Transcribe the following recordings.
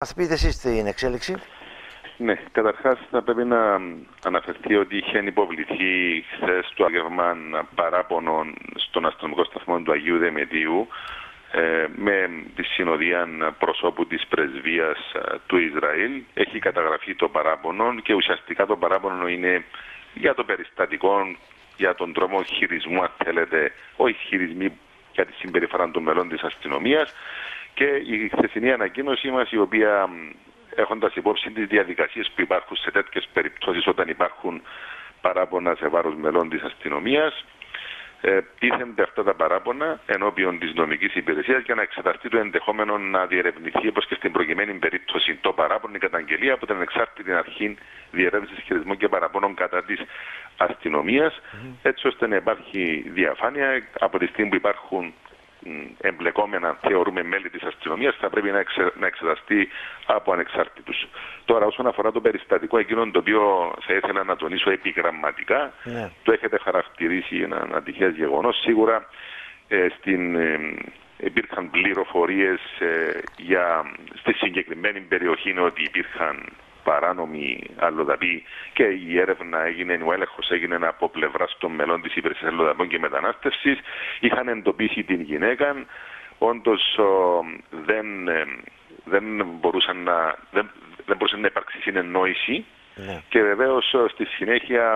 Ας πείτε εσείς την εξέλιξη. Ναι, καταρχάς θα πρέπει να αναφερθεί ότι είχε ανυποβληθεί χθες το απόγευμα παράπονων στον αστυνομικό σταθμό του Αγίου Δημητρίου με τη συνοδεία προσώπου της πρεσβείας του Ισραήλ. Έχει καταγραφεί το παράπονο και ουσιαστικά το παράπονο είναι για το περιστατικό, για τον τρόπο χειρισμού, αν θέλετε, όχι χειρισμοί για τη συμπεριφορά των μελών της αστυνομίας. Και η χθεσινή ανακοίνωσή μας, η οποία έχοντας υπόψη τις διαδικασίες που υπάρχουν σε τέτοιες περιπτώσεις όταν υπάρχουν παράπονα σε βάρος μελών της αστυνομίας, τίθενται αυτά τα παράπονα ενώπιον της νομικής υπηρεσίας για να εξεταστεί το ενδεχόμενο να διερευνηθεί, όπως και στην προκειμένη περίπτωση, το παράπονο, η καταγγελία από την εξάρτητη αρχή διερεύνησης χειρισμών και παραπώνων κατά της αστυνομίας, έτσι ώστε να υπάρχει διαφάνεια. Από τη στιγμή που υπάρχουν εμπλεκόμενα, θεωρούμε, μέλη της αστυνομίας, θα πρέπει να εξεταστεί από ανεξάρτητους. Τώρα, όσον αφορά το περιστατικό εκείνο, το οποίο θα ήθελα να τονίσω επιγραμματικά, το έχετε χαρακτηρίσει ένα ατυχές γεγονός. Σίγουρα υπήρχαν πληροφορίες στη συγκεκριμένη περιοχή ότι υπήρχαν παράνομοι αλλοδαποί και η έρευνα έγινε, ο έλεγχος έγινε από πλευράς των μελών της Υπηρεσίας Αλλοδαπών και Μετανάστευσης. Είχαν εντοπίσει την γυναίκα, όντως δεν μπορούσε να υπάρξει συνεννόηση, και βεβαίως στη συνέχεια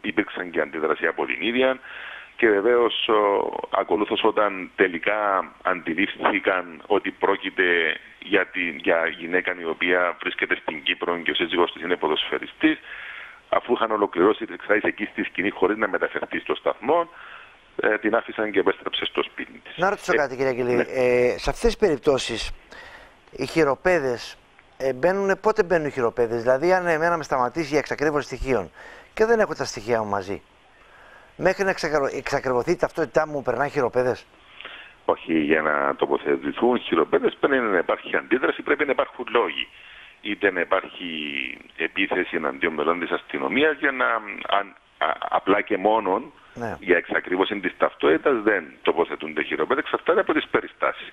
υπήρξαν και αντίδραση από την ίδια. Και βεβαίως ακολούθως, όταν τελικά αντιλήφθηκαν ότι πρόκειται για γυναίκα η οποία βρίσκεται στην Κύπρο και ο σύζυγός της είναι ποδοσφαιριστής, αφού είχαν ολοκληρώσει τις εξετάσεις εκεί στη σκηνή χωρίς να μεταφερθεί στο σταθμό, την άφησαν και επέστρεψε στο σπίτι της. Να ρωτήσω κάτι, κύριε Αγγελή. Ναι. Σε αυτές τις περιπτώσεις οι χειροπέδες πότε μπαίνουν οι χειροπέδες? Δηλαδή, αν εμένα με σταματήσει για εξακρίβωση στοιχείων και δεν έχω τα στοιχεία μου μαζί, μέχρι να εξακριβωθεί η ταυτότητά μου, περνάει χειροπέδες? Όχι, για να τοποθετηθούν χειροπέδες πρέπει να υπάρχει αντίδραση, πρέπει να υπάρχουν λόγοι. Είτε να υπάρχει επίθεση εναντίον μελών της αστυνομίας, για να απλά και μόνον για εξακρίβωση της ταυτότητας δεν τοποθετούνται χειροπέδες, εξαρτάται από τις περιστάσεις.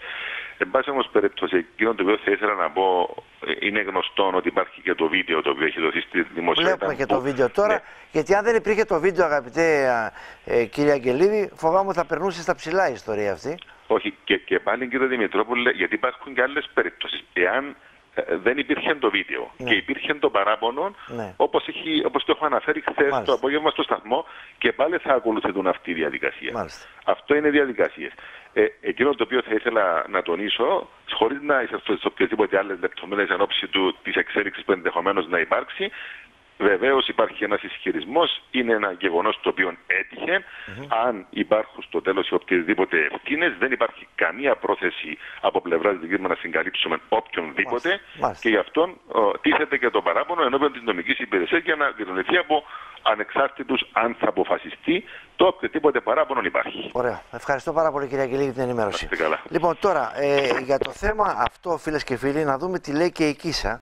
Εν πάση όμως περιπτώσει, εκείνο το οποίο θα ήθελα να πω, είναι γνωστό ότι υπάρχει και το βίντεο το οποίο έχει δοθεί στη δημοσιότητα. Βλέπουμε και το βίντεο τώρα, γιατί αν δεν υπήρχε το βίντεο, αγαπητέ κύριε Αγγελίδη, φοβάμαι θα περνούσε στα ψηλά η ιστορία αυτή. Όχι, και πάλι, κύριε Δημητρόπουλε, γιατί υπάρχουν και άλλες περιπτώσεις. Εάν δεν υπήρχε το βίντεο και υπήρχε το παράπονο, όπως το έχω αναφέρει χθες το απόγευμα στο σταθμό, και πάλι θα ακολουθούν αυτή η διαδικασία. Αυτό είναι διαδικασίες. Εκείνο το οποίο θα ήθελα να τονίσω, χωρίς να εισέλθω σε οποιαδήποτε άλλες λεπτομέρειες εν ώψη της εξέλιξης που ενδεχομένως να υπάρξει, βεβαίως υπάρχει ένας ισχυρισμός, είναι ένα γεγονός το οποίο έτυχε. Αν υπάρχουν στο τέλος οποιασδήποτε ευθύνες, δεν υπάρχει καμία πρόθεση από πλευράς δική μας να συγκαλύψουμε οποιονδήποτε, και γι' αυτόν τίθεται και το παράπονο ενώπιον της νομικής υπηρεσίας για να διερευνηθεί από ανεξάρτητους, αν θα αποφασιστεί το οποιοδήποτε παράπονο υπάρχει. Ωραία. Ευχαριστώ πάρα πολύ, κυρία Αγγελή, για την ενημέρωση. Λοιπόν, τώρα για το θέμα αυτό, φίλες και φίλοι, να δούμε τι λέει και η Κίσα.